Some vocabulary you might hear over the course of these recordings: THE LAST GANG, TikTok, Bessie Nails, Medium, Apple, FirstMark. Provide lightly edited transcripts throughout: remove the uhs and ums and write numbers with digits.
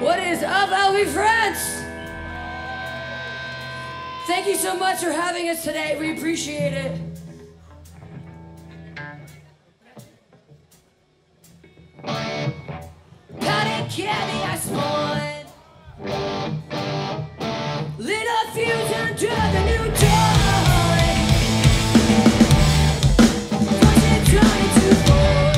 What is up, LB France? Thank you so much for having us today. We appreciate it. Cotton candy I spawned, lit a fuse under the new dawn. Wasn't trying to fall.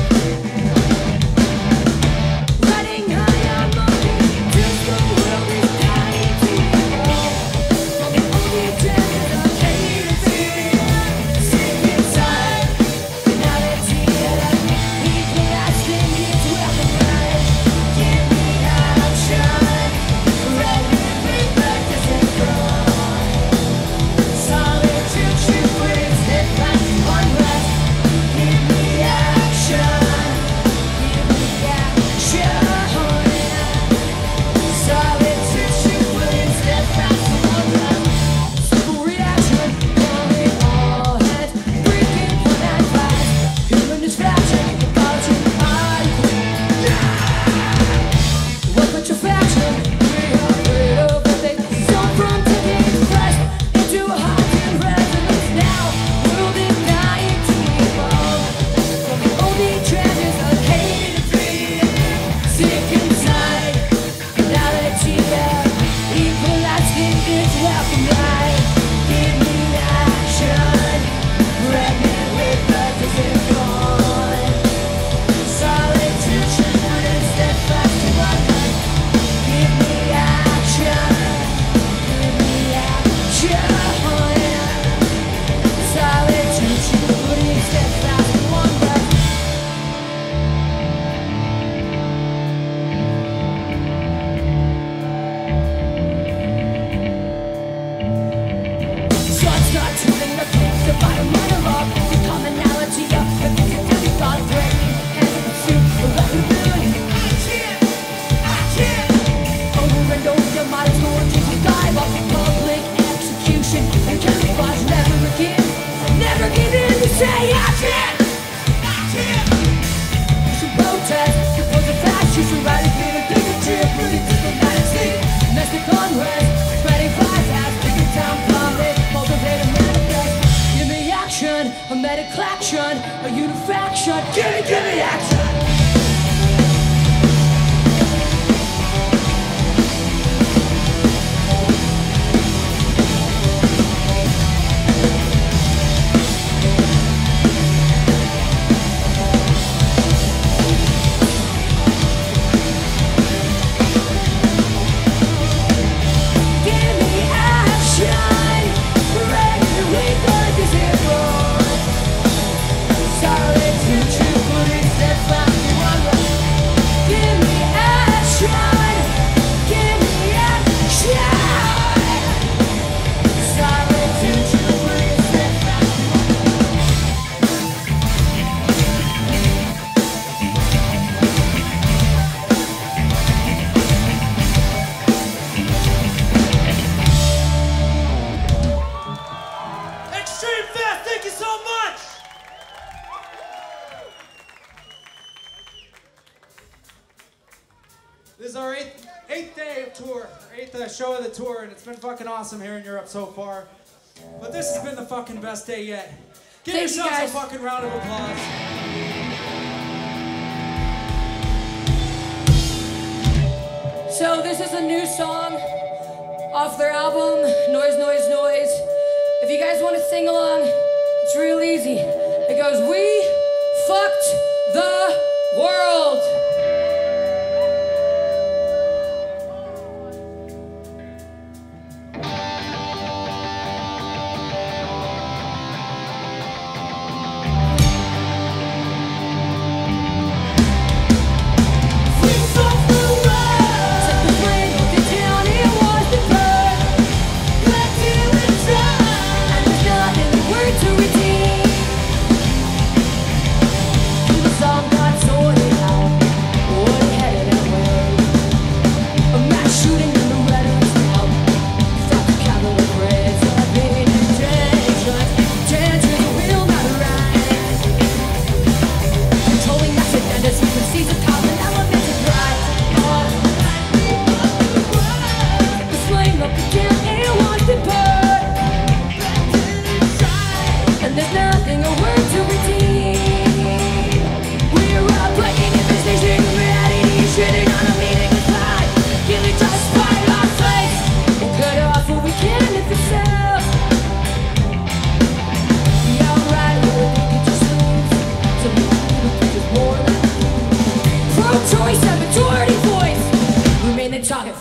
Give me action! the show of the tour, and it's been fucking awesome here in Europe so far. But this has been the fucking best day yet. Give yourselves a fucking round of applause. So this is a new song off their album, Noise, Noise, Noise. If you guys want to sing along, it's real easy. It goes, we fucked the world.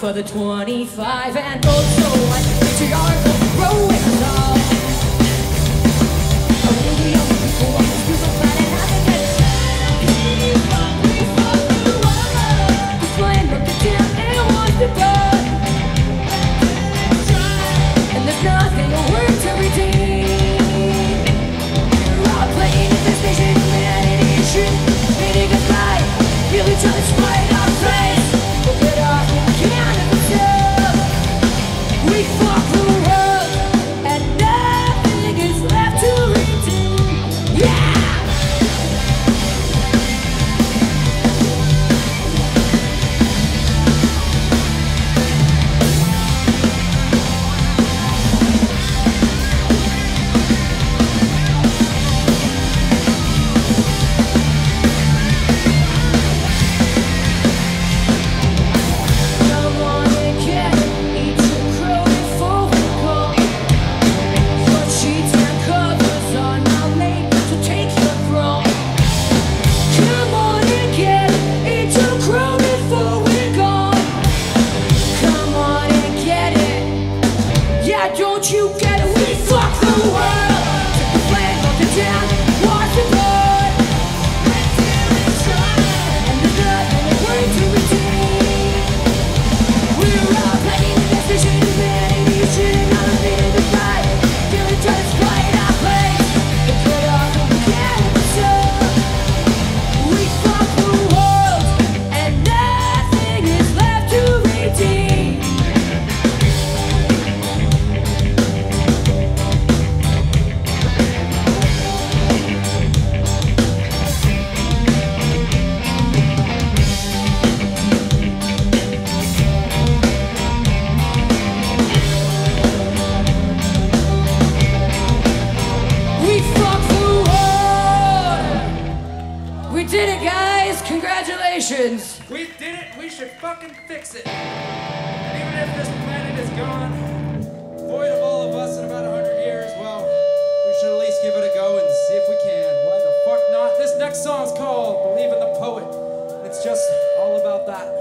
For the 25 and old soul, like a patriarchal row and all. A really young people on this beautiful planet having a time. We fuck the world. This land broke it down and it wants to burn. And there's nothing a word to redeem. We're all playing at this station, humanity should meaning a fight. Feel each other's fight our place. We'll get off. We fuck the world, and nothing is left to redeem. We did it, we should fucking fix it. And even if this planet is gone, void of all of us in about 100 years, well, we should at least give it a go and see if we can. Why the fuck not? This next song's called Believe in the Poet. It's just all about that.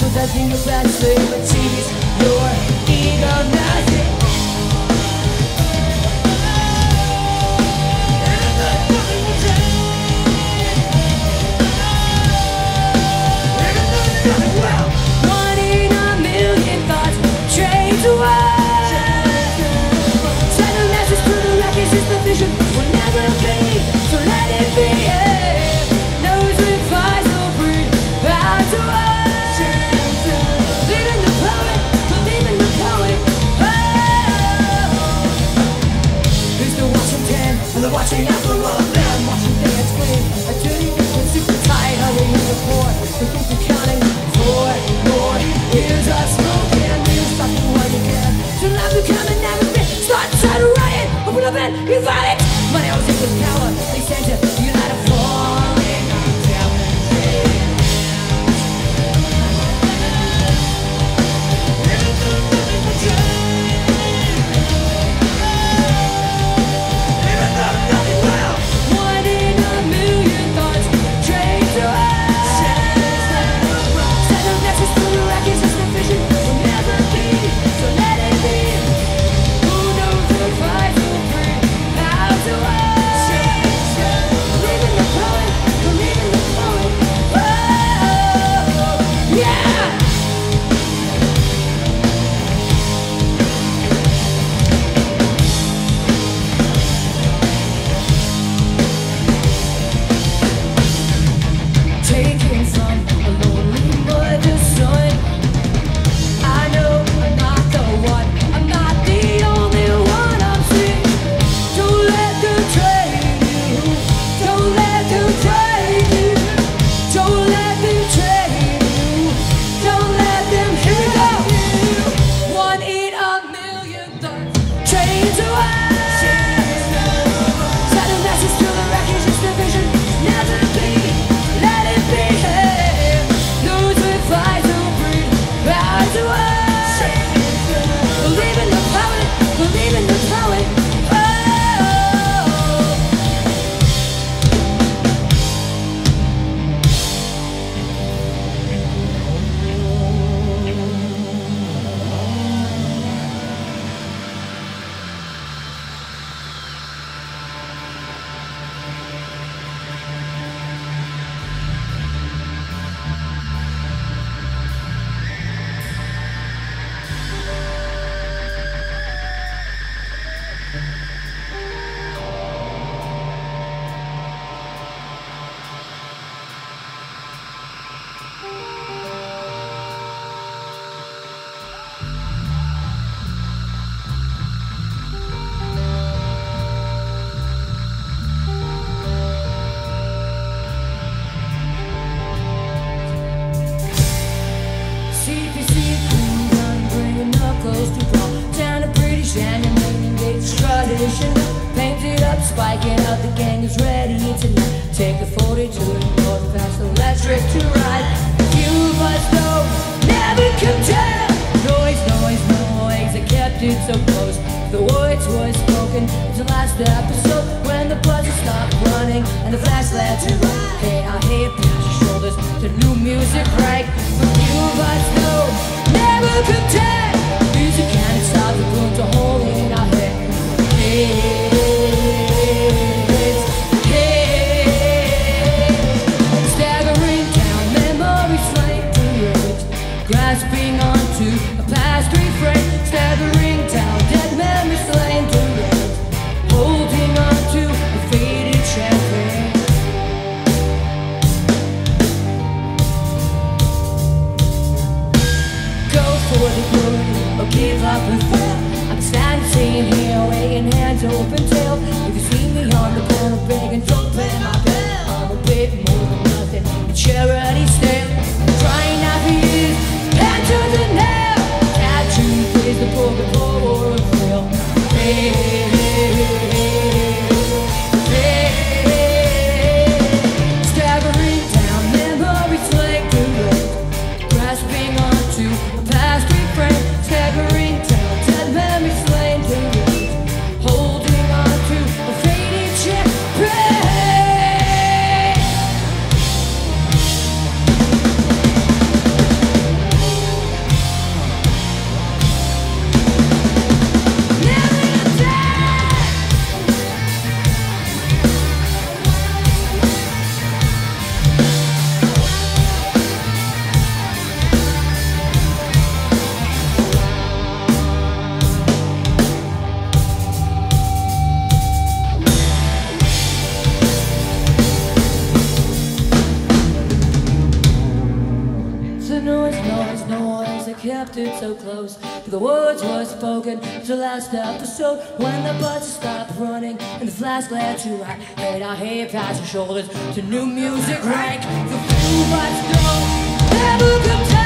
Representing your flexibilities, your ego nothing. And I'm not fucking with you. And I'm not fucking well. Watching out for all of them, watching their screen. I do feel super tired, how we need support. We think we're counting for more years of smoking. We're stuck in one again. So love will come and never fit. Start inside a riot, open up and you fight it. Money always equals power, they stand to unite a falling. I'm down and dead. Painted up, spiking up, the gang is ready tonight. Take a 42 north past electric to ride. A few of us know, never come down. Noise, noise, noise, I kept it so close. The words were spoken, it's the last episode. When the buzzer stopped running and the flash led to light. Hey, I hear past your shoulders to new music right. A few of us know, never come down. Music can't stop the room to hold it in our head. It's staggering down memory lane through your lips, grasping onto a past refrain. Staggering down dead memory lane through your lips, holding onto a faded champagne. Go for the glory or give up and fail. I'm standing here, waiting, hands open tail. If you see me on the corner begging, don't pay my bill. I'm a bit more than nothing, a charity sale. I'm trying out for years, hand to the nail. Tattoo is the poor, the poor or a thrill. Hey, hey, hey, hey, hey. Staggering down memories like the road, grasping onto a past refrain. Staggering down. drifted so close but the words were spoken. It was the last episode when the buses stopped running and the flash glared to right, and our hair past our shoulders to new music rank. The few rights don't ever come down.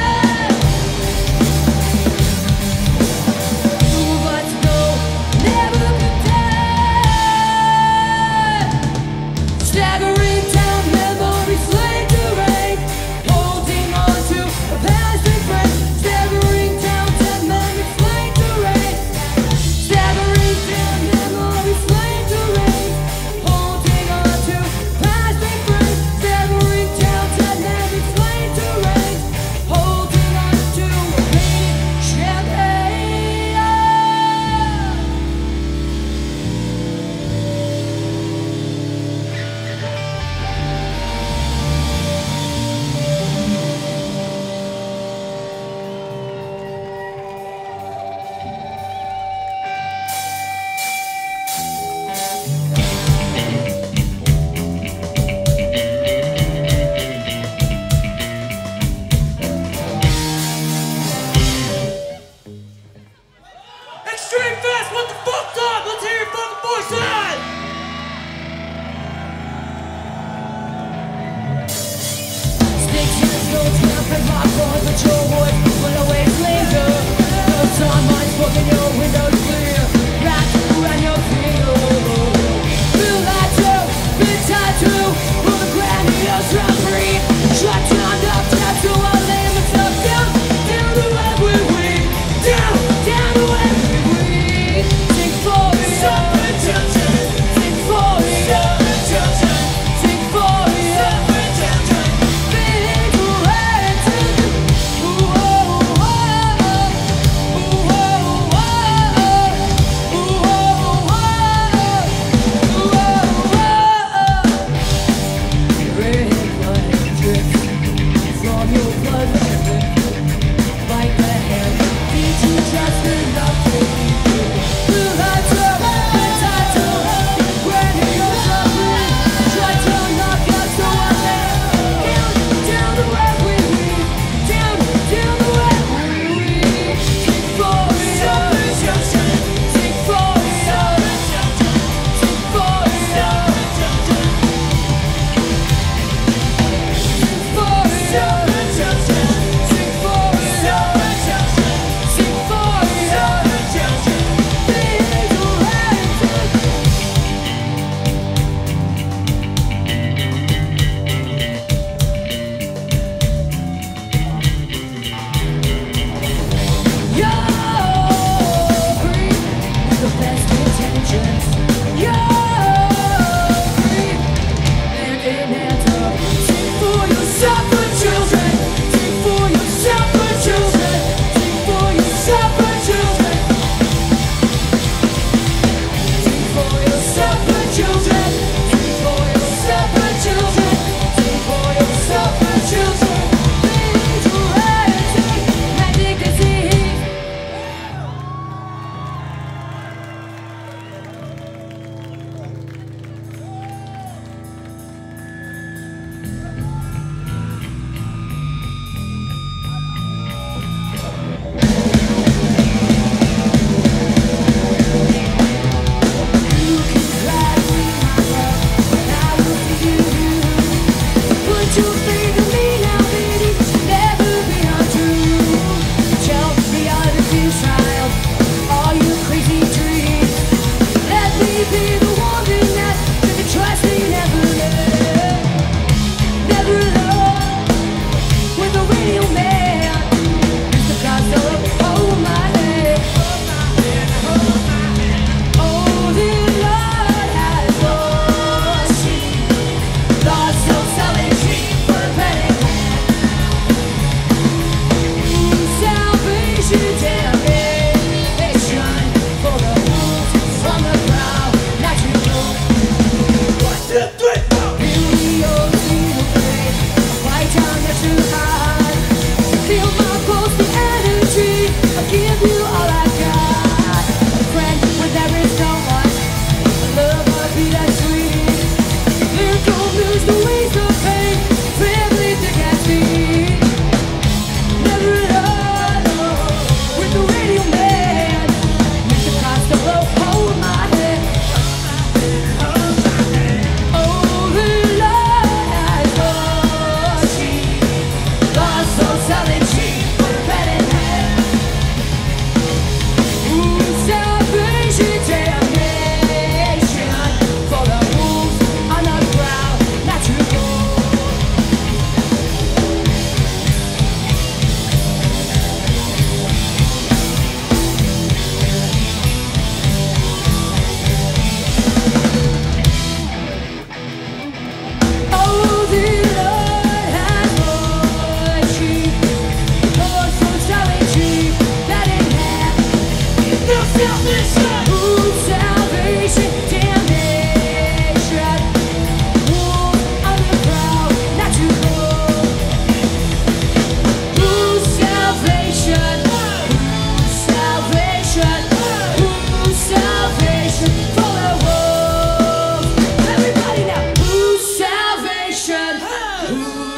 Who's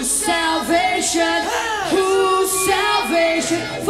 salvation? Who's salvation?